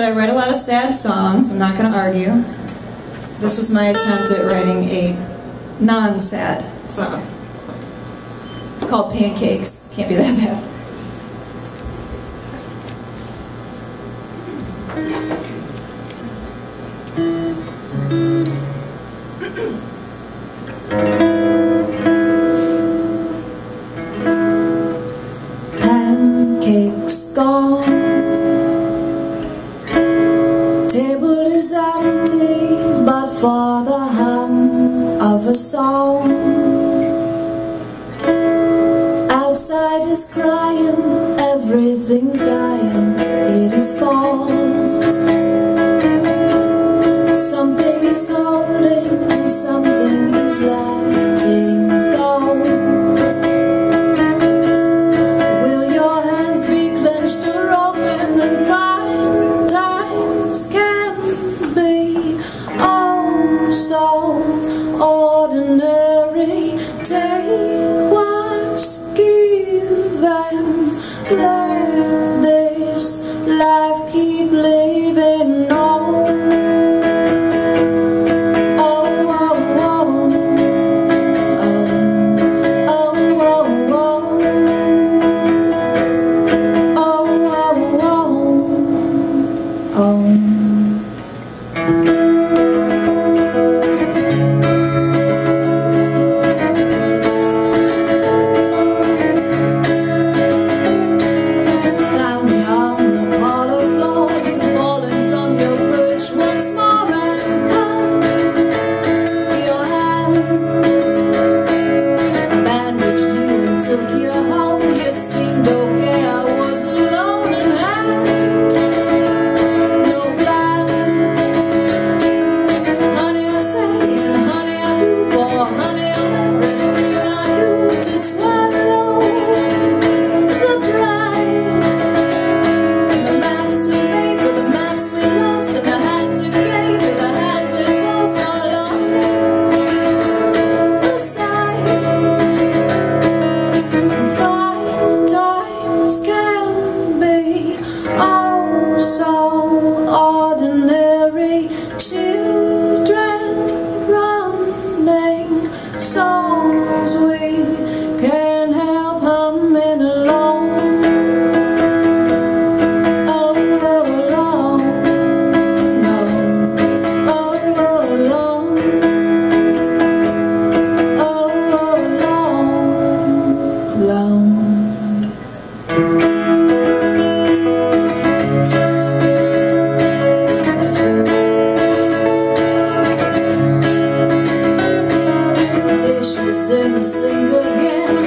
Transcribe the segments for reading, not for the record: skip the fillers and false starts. that I write a lot of sad songs. I'm not going to argue. This was my attempt at writing a non-sad song. It's called Pancakes. Can't be that bad. Pancakes gone, table is empty, but for the hum of a song. Outside is crying, everything's dying, it is fall. Something is holding and something is letting go. Will your hands be clenched or open and fine times can be oh so ordinary? Take what's given, let this life keep living. Songs we can't help humming along. Oh, along, oh, along, oh, along, along.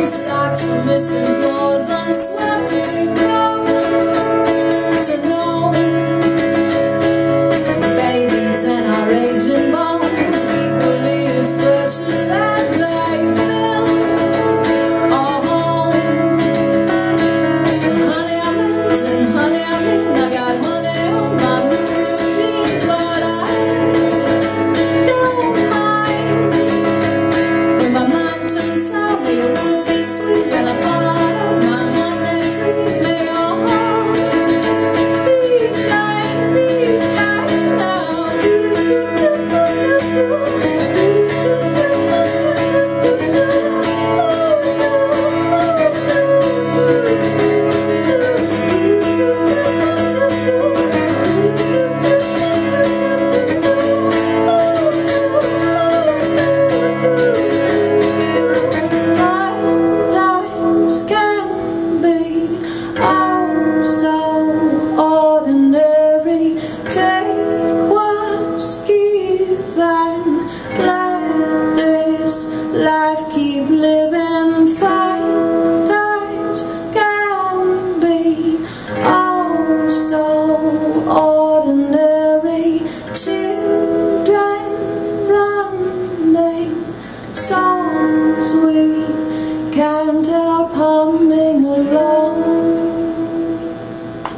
Socks are missing, floors unswept, we've come to know. Babies and our aging bones, equally as precious as they fill our home. Honey, I'm in, honey, I'm in, I got honey on my blue jeans, but I don't mind when my mind turns out. Your sweet when I fall out of my mind, they treat me all be kind now. Songs we can't help humming along.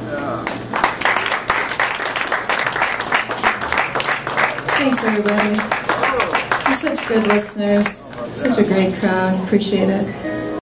Yeah. Thanks everybody. You're such good listeners. Such a great crowd. Appreciate it.